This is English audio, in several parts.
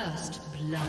First blood.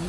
Blue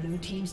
Blue team's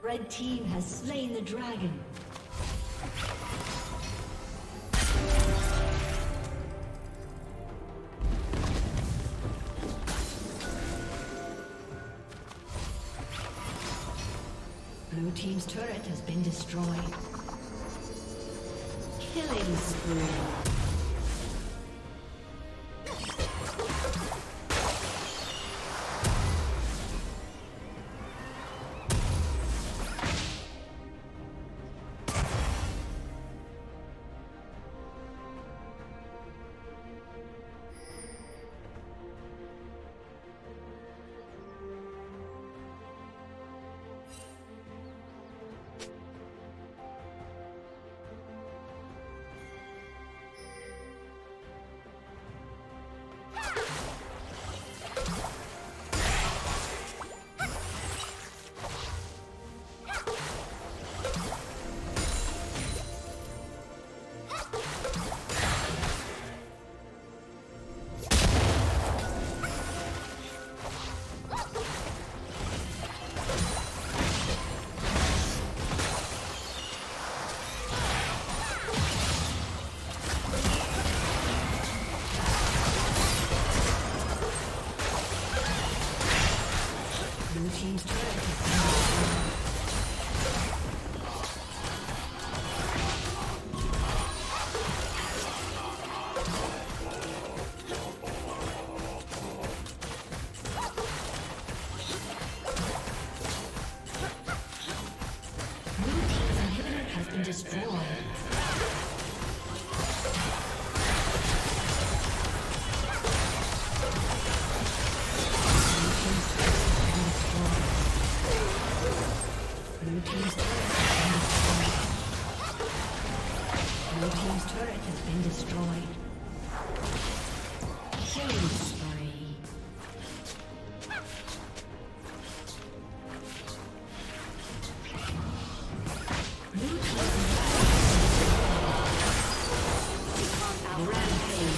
Red team has slain the dragon. Blue team's turret has been destroyed. Killing spree. destroyed. Killing spree. Blue team. Rampage.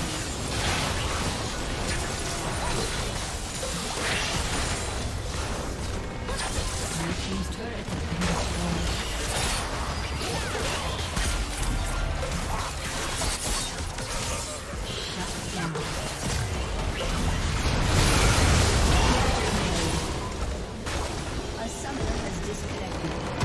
Blue team's turret has been destroyed. Disconnected.